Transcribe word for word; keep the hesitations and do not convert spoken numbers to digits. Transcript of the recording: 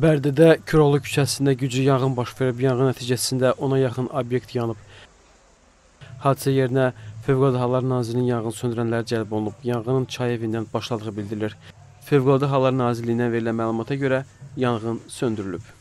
Bərdədə Küroğlu küçəsində güclü yanğın baş verib, yanğın nəticəsində ona yaxın obyekt yanıb. Hadisə yerinə Fövqəladə Hallar Nazirliyinin yanğın söndürənləri cəlb olunub. Yanğının çay evindən başladığı bildirilir. Fövqəladə Hallar Nazirliyindən verilən məlumata görə yanğın söndürülüb.